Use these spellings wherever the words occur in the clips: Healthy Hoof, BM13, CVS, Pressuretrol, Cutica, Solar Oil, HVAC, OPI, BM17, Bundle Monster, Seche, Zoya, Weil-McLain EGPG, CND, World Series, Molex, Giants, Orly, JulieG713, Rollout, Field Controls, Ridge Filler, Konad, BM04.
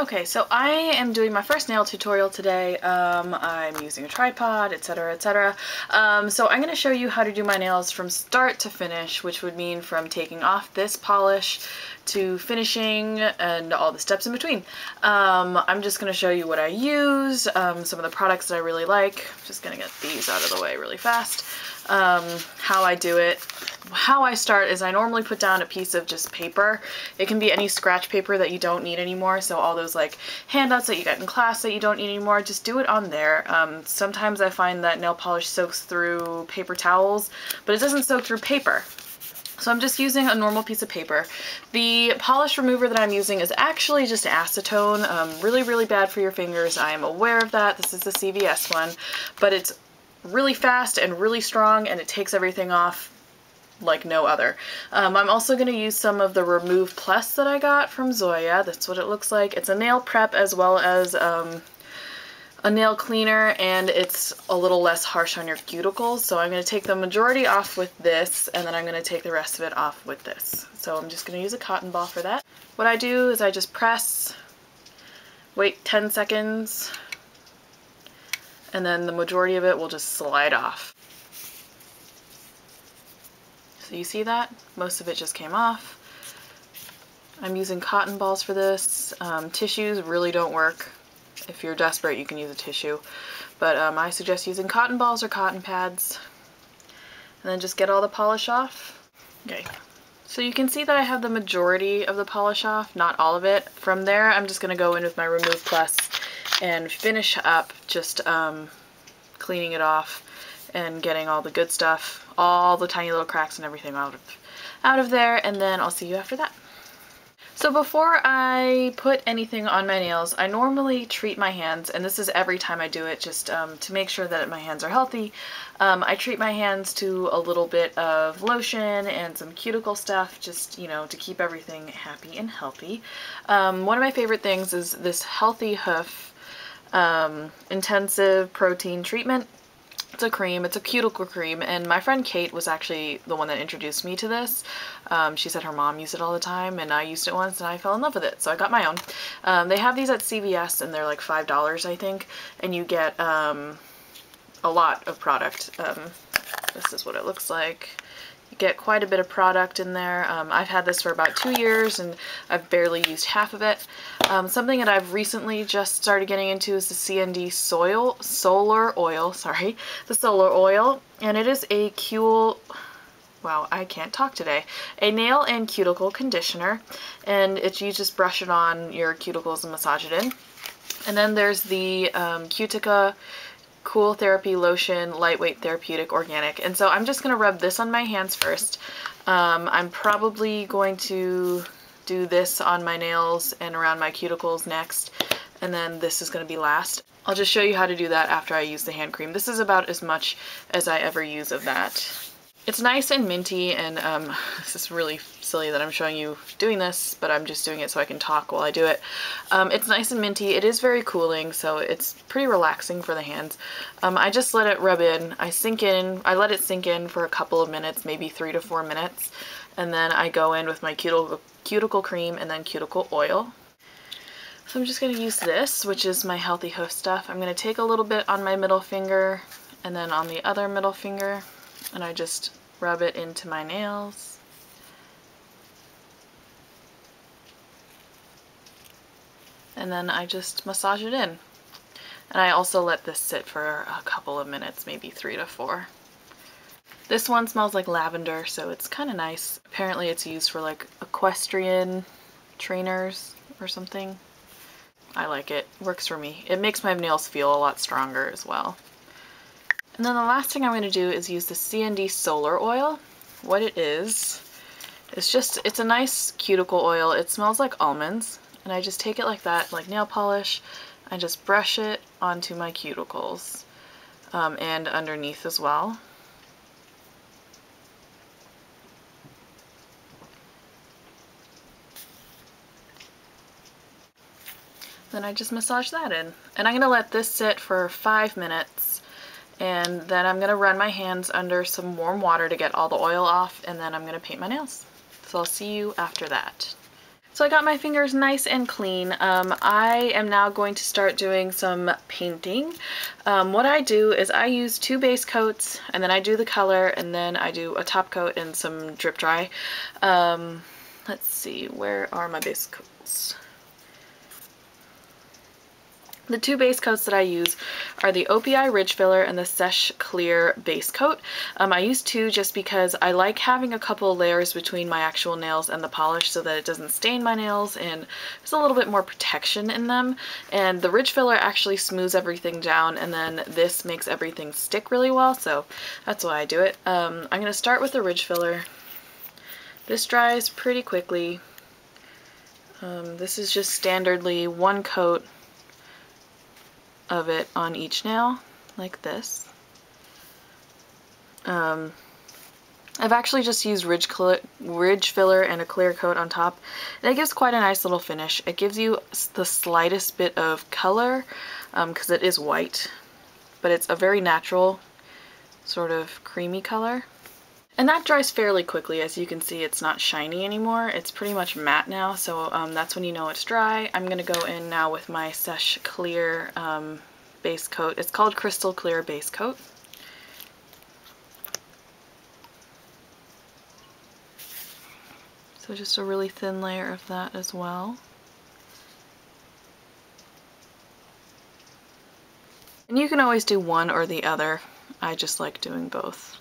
Okay, so I am doing my first nail tutorial today. I'm using a tripod, etc., etc. So I'm going to show you how to do my nails from start to finish, which would mean from taking off this polish to finishing and all the steps in between. I'm just going to show you what I use, some of the products that I really like. I'm just going to get these out of the way really fast. How I do it. How I start is I normally put down a piece of just paper. It can be any scratch paper that you don't need anymore, so all those like handouts that you got in class that you don't need anymore, just do it on there. Sometimes I find that nail polish soaks through paper towels, but it doesn't soak through paper. So I'm just using a normal piece of paper. The polish remover that I'm using is actually just acetone, really, really bad for your fingers. I am aware of that. This is the CVS one, but it's really fast and really strong, and it takes everything off like no other. I'm also going to use some of the Remove Plus that I got from Zoya. That's what it looks like. It's a nail prep as well as a nail cleaner, and it's a little less harsh on your cuticles. So I'm going to take the majority off with this, and then I'm going to take the rest of it off with this. So I'm just going to use a cotton ball for that. What I do is I just press, wait 10 seconds, and then the majority of it will just slide off. So you see that? Most of it just came off. I'm using cotton balls for this. Tissues really don't work. If you're desperate, you can use a tissue. But I suggest using cotton balls or cotton pads. And then just get all the polish off. Okay. So you can see that I have the majority of the polish off, not all of it. From there, I'm just going to go in with my Remove Plus and finish up just cleaning it off and getting all the good stuff, all the tiny little cracks and everything out of there, and then I'll see you after that. So before I put anything on my nails, I normally treat my hands, and this is every time I do it, just to make sure that my hands are healthy. I treat my hands to a little bit of lotion and some cuticle stuff, just, you know, to keep everything happy and healthy. One of my favorite things is this Healthy Hoof Intensive Protein Treatment. It's a cream, it's a cuticle cream, and my friend Kate was actually the one that introduced me to this. She said her mom used it all the time, and I used it once and I fell in love with it, so I got my own. They have these at CVS and they're like $5 I think, and you get a lot of product. This is what it looks like. You get quite a bit of product in there. I've had this for about 2 years and I've barely used half of it. Something that I've recently just started getting into is the CND Solar Oil, and it is a nail and cuticle conditioner, and it's, you just brush it on your cuticles and massage it in. And then there's the Cutica Cool Therapy Lotion, Lightweight Therapeutic Organic. And so I'm just going to rub this on my hands first. I'm probably going to do this on my nails and around my cuticles next, and then this is going to be last. I'll just show you how to do that after I use the hand cream. This is about as much as I ever use of that. It's nice and minty, and this is really silly that I'm showing you doing this, but I'm just doing it so I can talk while I do it. It's nice and minty. It is very cooling, so it's pretty relaxing for the hands. I just let it rub in. I let it sink in for a couple of minutes, maybe 3 to 4 minutes, and then I go in with my cuticle cream and then cuticle oil. So I'm just going to use this, which is my Healthy Hoof stuff. I'm going to take a little bit on my middle finger and then on the other middle finger, and I just rub it into my nails. And then I just massage it in. And I also let this sit for a couple of minutes, maybe 3 to 4. This one smells like lavender, so it's kind of nice. Apparently it's used for like equestrian trainers or something. I like it. Works for me. It makes my nails feel a lot stronger as well. And then the last thing I'm going to do is use the CND Solar Oil. What it is, it's a nice cuticle oil. It smells like almonds, and I just take it like that, like nail polish, and just brush it onto my cuticles and underneath as well. Then I just massage that in. And I'm going to let this sit for 5 minutes, and then I'm going to run my hands under some warm water to get all the oil off, and then I'm going to paint my nails. So I'll see you after that. So I got my fingers nice and clean. I am now going to start doing some painting. What I do is I use 2 base coats, and then I do the color, and then I do a top coat and some drip dry. Let's see, where are my base coats? The 2 base coats that I use are the OPI Ridge Filler and the Seche Clear Base Coat. I use 2 just because I like having a couple layers between my actual nails and the polish so that it doesn't stain my nails and there's a little bit more protection in them. And the Ridge Filler actually smooths everything down, and then this makes everything stick really well, so that's why I do it. I'm going to start with the Ridge Filler. This dries pretty quickly. This is just standardly 1 coat of it on each nail, like this. I've actually just used ridge filler and a clear coat on top, and it gives quite a nice little finish. It gives you the slightest bit of color, because it is white, but it's a very natural sort of creamy color. And that dries fairly quickly. As you can see, it's not shiny anymore. It's pretty much matte now, so that's when you know it's dry. I'm going to go in now with my Seche Clear base coat. It's called Crystal Clear Base Coat. So just a really thin layer of that as well. And you can always do one or the other. I just like doing both.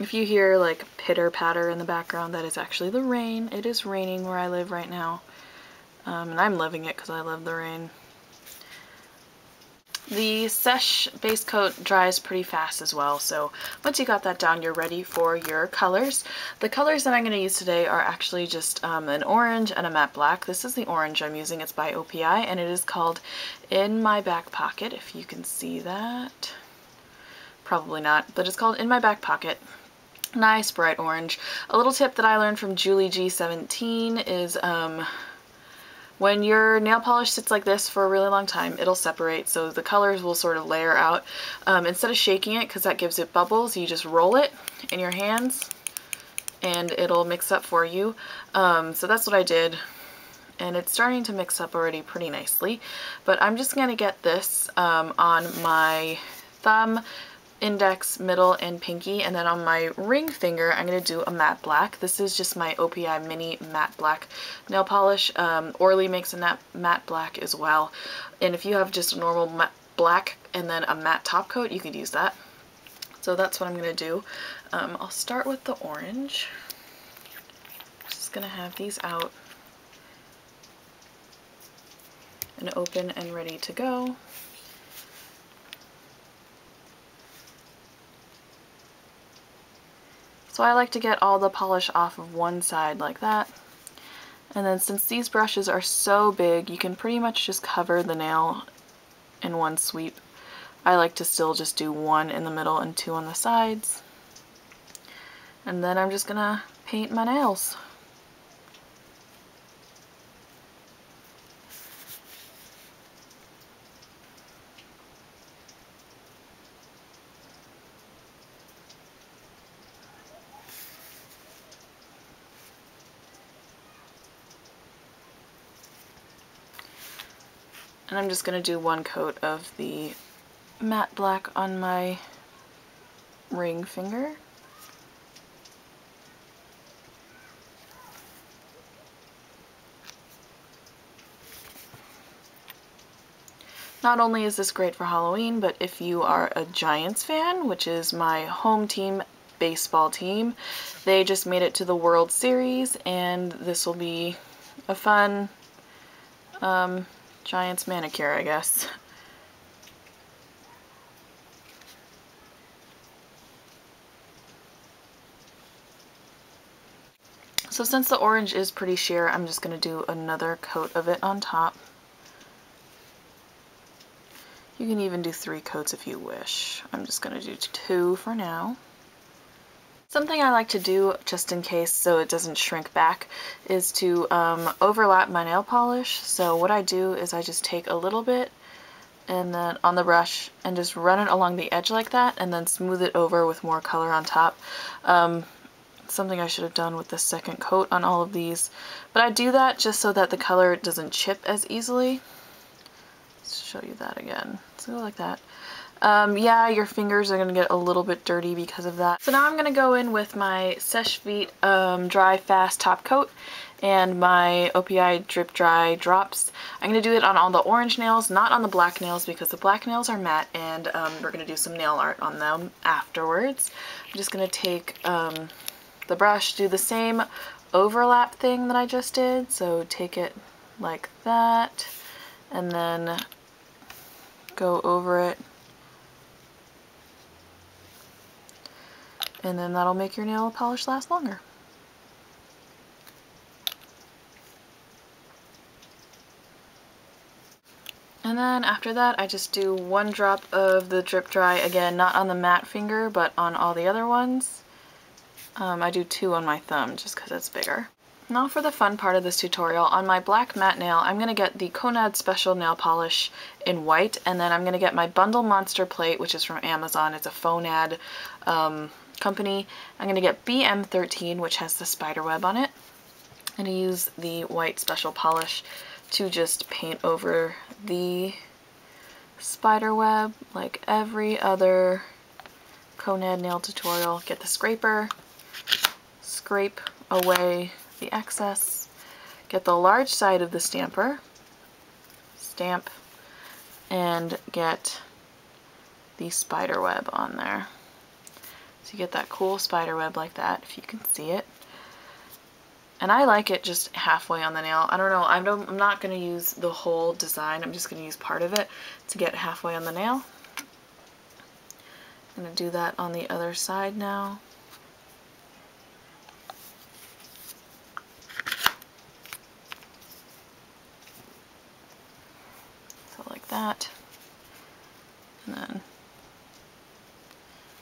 If you hear like pitter-patter in the background, that is actually the rain. It is raining where I live right now, and I'm loving it because I love the rain. The Seche base coat dries pretty fast as well, so once you got that down, you're ready for your colors. The colors that I'm going to use today are actually just an orange and a matte black. This is the orange I'm using. It's by OPI, and it is called In My Back Pocket, if you can see that. Probably not, but it's called In My Back Pocket. Nice bright orange. A little tip that I learned from JulieG713 is when your nail polish sits like this for a really long time, it'll separate, so the colors will sort of layer out. Instead of shaking it, because that gives it bubbles, you just roll it in your hands and it'll mix up for you. So that's what I did, and it's starting to mix up already pretty nicely. But I'm just going to get this on my thumb, index, middle, and pinky, and then on my ring finger I'm going to do a matte black. This is just my OPI Mini Matte Black nail polish. Orly makes a matte black as well, and if you have just a normal matte black and then a matte top coat, you could use that. So that's what I'm going to do. I'll start with the orange. I'm just going to have these out and open and ready to go. So I like to get all the polish off of one side like that. And then since these brushes are so big, you can pretty much just cover the nail in one sweep. I like to still just do one in the middle and 2 on the sides. And then I'm just gonna paint my nails. And I'm just going to do 1 coat of the matte black on my ring finger. Not only is this great for Halloween, but if you are a Giants fan, which is my home team, baseball team, they just made it to the World Series, and this will be a fun Giants manicure, I guess. So since the orange is pretty sheer, I'm just going to do another coat of it on top. You can even do 3 coats if you wish. I'm just going to do 2 for now. Something I like to do, just in case so it doesn't shrink back, is to overlap my nail polish. So what I do is I just take a little bit and then on the brush and just run it along the edge like that, and then smooth it over with more color on top. something I should have done with the second coat on all of these. But I do that just so that the color doesn't chip as easily. Let's show you that again. Let's go like that. Yeah, your fingers are going to get a little bit dirty because of that. So now I'm going to go in with my Seche Dry Fast Top Coat and my OPI Drip Dry Drops. I'm going to do it on all the orange nails, not on the black nails because the black nails are matte, and we're going to do some nail art on them afterwards. I'm just going to take the brush, do the same overlap thing that I just did. So take it like that and then go over it. And then that'll make your nail polish last longer. And then after that, I just do one drop of the Drip Dry, again, not on the matte finger, but on all the other ones. I do two on my thumb just because it's bigger. Now for the fun part of this tutorial, on my black matte nail, I'm going to get the Konad Special Nail Polish in white, and then I'm going to get my Bundle Monster plate, which is from Amazon. It's a Fonad company. I'm going to get BM13, which has the spider web on it. I'm going to use the white special polish to just paint over the spider web like every other Konad nail tutorial. Get the scraper, scrape away the excess, get the large side of the stamper, stamp, and get the spider web on there. So you get that cool spider web like that, if you can see it. And I like it just halfway on the nail. I don't know, I'm not going to use the whole design, I'm just going to use part of it to get halfway on the nail. I'm going to do that on the other side now. So like that. And then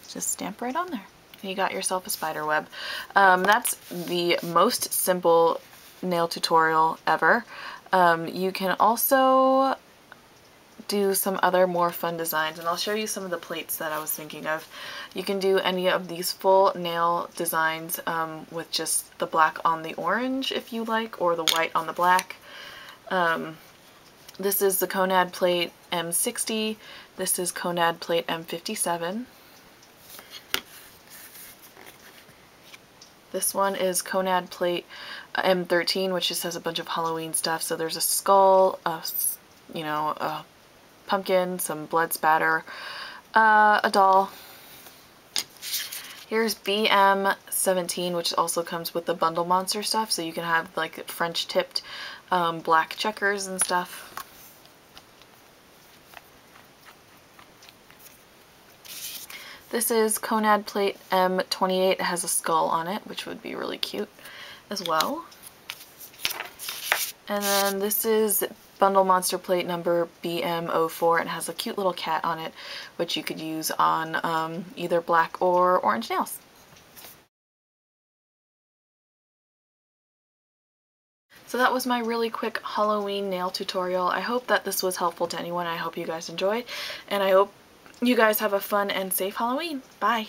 just stamp right on there. You got yourself a spider web. That's the most simple nail tutorial ever. You can also do some other more fun designs, and I'll show you some of the plates that I was thinking of. You can do any of these full nail designs with just the black on the orange if you like, or the white on the black. This is the Konad plate M60. This is Konad plate M57. This one is Konad plate M13, which just has a bunch of Halloween stuff. So there's a skull, a pumpkin, some blood spatter, a doll. Here's BM17, which also comes with the Bundle Monster stuff. So you can have like French tipped black checkers and stuff. This is Konad plate M28. It has a skull on it, which would be really cute as well. And then this is Bundle Monster plate number BM04. It has a cute little cat on it, which you could use on either black or orange nails. So that was my really quick Halloween nail tutorial. I hope that this was helpful to anyone. I hope you guys enjoyed, and I hope you guys have a fun and safe Halloween. Bye!